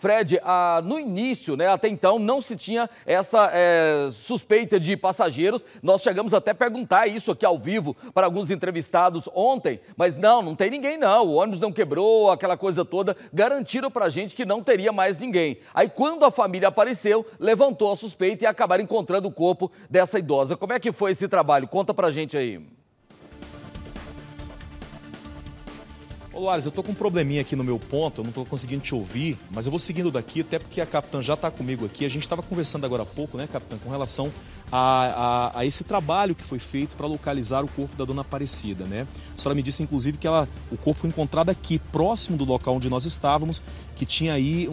Fred, no início, né, até então, não se tinha essa suspeita de passageiros. Nós chegamos até a perguntar isso aqui ao vivo para alguns entrevistados ontem, mas não tem ninguém não, o ônibus não quebrou, aquela coisa toda, garantiram para a gente que não teria mais ninguém. Aí quando a família apareceu, levantou a suspeita e acabaram encontrando o corpo dessa idosa. Como é que foi esse trabalho? Conta pra gente aí. Ô Lares, eu tô com um probleminha aqui no meu ponto, eu não tô conseguindo te ouvir, mas eu vou seguindo daqui, até porque a capitã já tá comigo aqui. A gente tava conversando agora há pouco, né, capitã, com relação a esse trabalho que foi feito para localizar o corpo da dona Aparecida, né? A senhora me disse, inclusive, que o corpo foi encontrado aqui, próximo do local onde nós estávamos, que tinha aí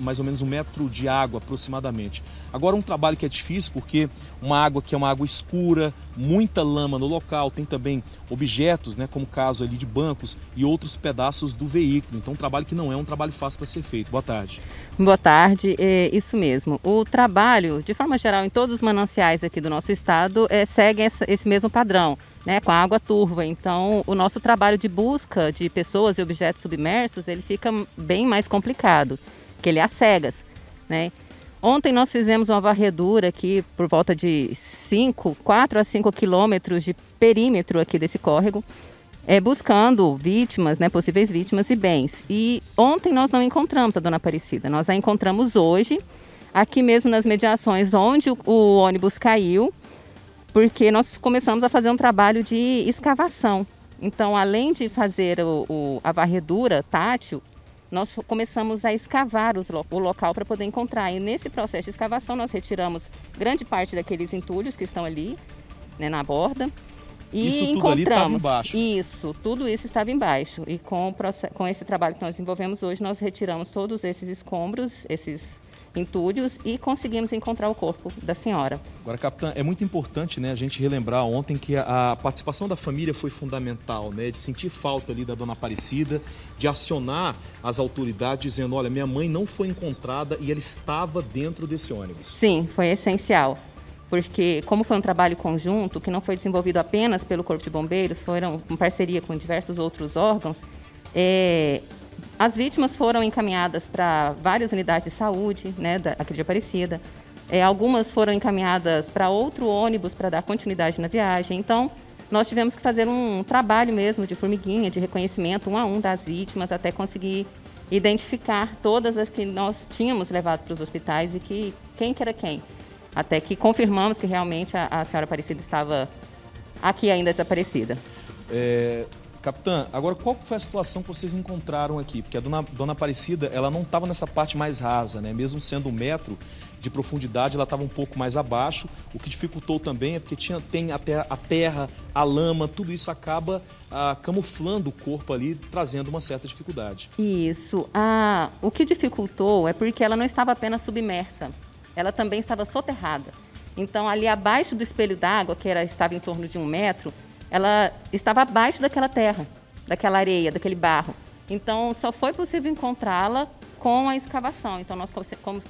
mais ou menos 1 metro de água, aproximadamente. Agora, um trabalho que é difícil, porque uma água que é uma água escura, muita lama no local, tem também objetos, né, como o caso ali de bancos e outros pedaços do veículo. Então, um trabalho que não é um trabalho fácil para ser feito. Boa tarde. Boa tarde, é isso mesmo. O trabalho, de forma geral, em todos os mananciais aqui do nosso estado seguem esse mesmo padrão, né, com a água turva. Então, o nosso trabalho de busca de pessoas e objetos submersos, ele fica bem mais complicado, que ele é às cegas, né? Ontem nós fizemos uma varredura aqui por volta de 4 a 5 quilômetros de perímetro aqui desse córrego, buscando vítimas, né, possíveis vítimas e bens. E ontem nós não encontramos a dona Aparecida, nós a encontramos hoje, aqui mesmo nas mediações onde o ônibus caiu, porque nós começamos a fazer um trabalho de escavação. Então, além de fazer a varredura tátil, nós começamos a escavar o local para poder encontrar. E nesse processo de escavação, nós retiramos grande parte daqueles entulhos que estão ali, né, na borda. E isso tudo encontramos. Ali estava embaixo. Isso, tudo isso estava embaixo. E com esse trabalho que nós desenvolvemos hoje, nós retiramos todos esses escombros, esses entulhos, e conseguimos encontrar o corpo da senhora. Agora, capitã, é muito importante, né, a gente relembrar ontem que a participação da família foi fundamental, né, de sentir falta ali da dona Aparecida, de acionar as autoridades dizendo, olha, minha mãe não foi encontrada e ela estava dentro desse ônibus. Sim, foi essencial, porque como foi um trabalho conjunto, que não foi desenvolvido apenas pelo Corpo de Bombeiros, foram em parceria com diversos outros órgãos, as vítimas foram encaminhadas para várias unidades de saúde, né, aqui de Aparecida. Algumas foram encaminhadas para outro ônibus para dar continuidade na viagem. Então, nós tivemos que fazer um trabalho mesmo de formiguinha, de reconhecimento, um a um das vítimas, até conseguir identificar todas as que nós tínhamos levado para os hospitais e quem era quem. Até que confirmamos que realmente a senhora Aparecida estava aqui ainda desaparecida. Capitã, agora qual foi a situação que vocês encontraram aqui? Porque a dona Aparecida, ela não estava nessa parte mais rasa, né? Mesmo sendo 1 metro de profundidade, ela estava um pouco mais abaixo. O que dificultou também é porque tem a terra, a lama, tudo isso acaba camuflando o corpo ali, trazendo uma certa dificuldade. Isso. O que dificultou é porque ela não estava apenas submersa, ela também estava soterrada. Então, ali abaixo do espelho d'água, que estava em torno de 1 metro, ela estava abaixo daquela terra, daquela areia, daquele barro. Então, só foi possível encontrá-la com a escavação. Então, nós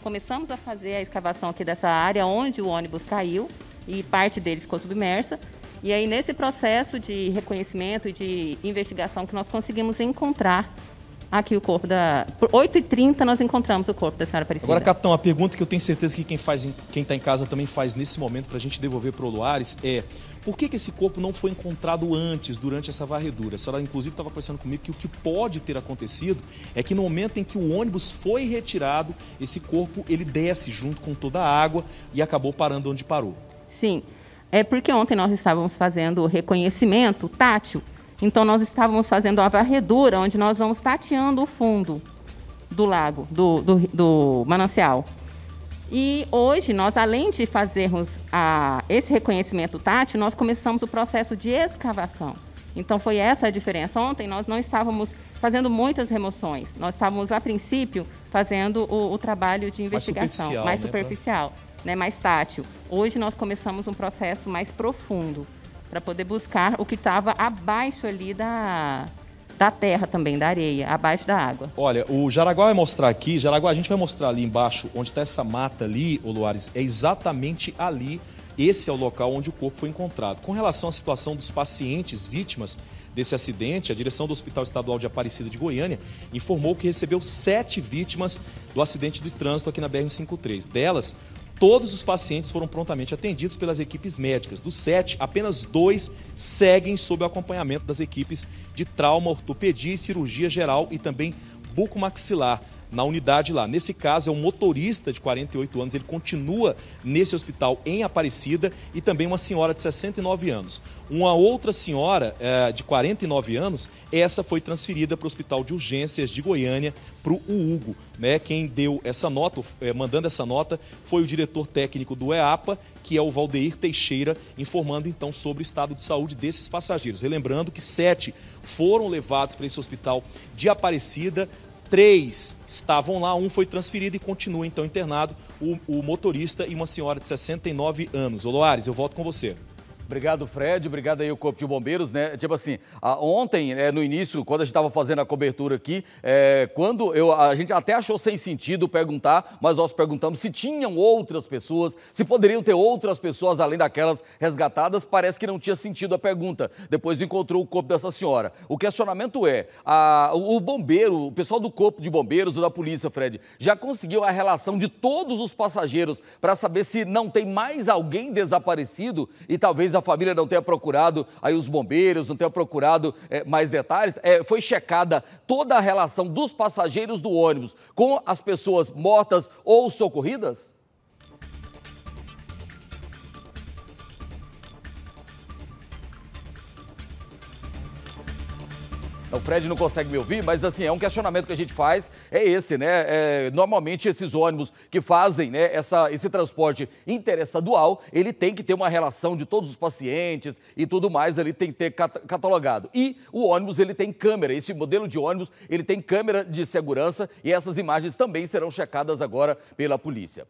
começamos a fazer a escavação aqui dessa área onde o ônibus caiu e parte dele ficou submersa. E aí, nesse processo de reconhecimento e de investigação, que nós conseguimos encontrar aqui o corpo da... Por 8h30 nós encontramos o corpo da senhora Aparecida. Agora, capitão, a pergunta que eu tenho certeza que quem está em casa também faz nesse momento para a gente devolver para o Luares é... Por que esse corpo não foi encontrado antes, durante essa varredura? A senhora, inclusive, estava conversando comigo que o que pode ter acontecido é que no momento em que o ônibus foi retirado, esse corpo, ele desce junto com toda a água e acabou parando onde parou. Sim, é porque ontem nós estávamos fazendo o reconhecimento tátil. Então, nós estávamos fazendo a varredura, onde nós vamos tateando o fundo do lago, do manancial. E hoje, nós, além de fazermos esse reconhecimento tátil, nós começamos o processo de escavação. Então, foi essa a diferença. Ontem, nós não estávamos fazendo muitas remoções. Nós estávamos, a princípio, fazendo o trabalho de investigação. Mais superficial, né? Mais tátil. Hoje, nós começamos um processo mais profundo, para poder buscar o que estava abaixo ali da terra também, da areia, abaixo da água. Olha, o Jaraguá vai mostrar aqui, Jaraguá, a gente vai mostrar ali embaixo, onde está essa mata ali, ô Luares, é exatamente ali, esse é o local onde o corpo foi encontrado. Com relação à situação dos pacientes vítimas, desse acidente, a direção do Hospital Estadual de Aparecida de Goiânia informou que recebeu 7 vítimas do acidente de trânsito aqui na BR-153. Delas, todos os pacientes foram prontamente atendidos pelas equipes médicas. Dos 7, apenas 2 seguem sob o acompanhamento das equipes de trauma, ortopedia e cirurgia geral e também bucomaxilar na unidade lá. Nesse caso, é um motorista de 48 anos, ele continua nesse hospital em Aparecida, e também uma senhora de 69 anos. Uma outra senhora de 49 anos, essa foi transferida para o Hospital de Urgências de Goiânia, para o Hugo. Né? Quem deu essa nota, mandando essa nota, foi o diretor técnico do EAPA, que é o Valdeir Teixeira, informando então sobre o estado de saúde desses passageiros. Relembrando que 7 foram levados para esse hospital de Aparecida, 3 estavam lá, 1 foi transferido e continua então internado, o motorista e uma senhora de 69 anos. Ô Loares, eu volto com você. Obrigado, Fred. Obrigado aí o Corpo de Bombeiros, né? Tipo assim, ontem, no início, quando a gente estava fazendo a cobertura aqui, a gente até achou sem sentido perguntar, mas nós perguntamos se tinham outras pessoas, se poderiam ter outras pessoas além daquelas resgatadas. Parece que não tinha sentido a pergunta. Depois encontrou o corpo dessa senhora. O questionamento é, o bombeiro, o pessoal do Corpo de Bombeiros ou da polícia, Fred, já conseguiu a relação de todos os passageiros para saber se não tem mais alguém desaparecido e talvez a família não tenha procurado aí os bombeiros, não tenha procurado mais detalhes? Foi checada toda a relação dos passageiros do ônibus com as pessoas mortas ou socorridas? O Fred não consegue me ouvir, mas assim, é um questionamento que a gente faz, é esse, né? Normalmente esses ônibus que fazem, né, esse transporte interestadual, ele tem que ter uma relação de todos os pacientes e tudo mais, ele tem que ter catalogado. E o ônibus, ele tem câmera, esse modelo de ônibus, ele tem câmera de segurança, e essas imagens também serão checadas agora pela polícia.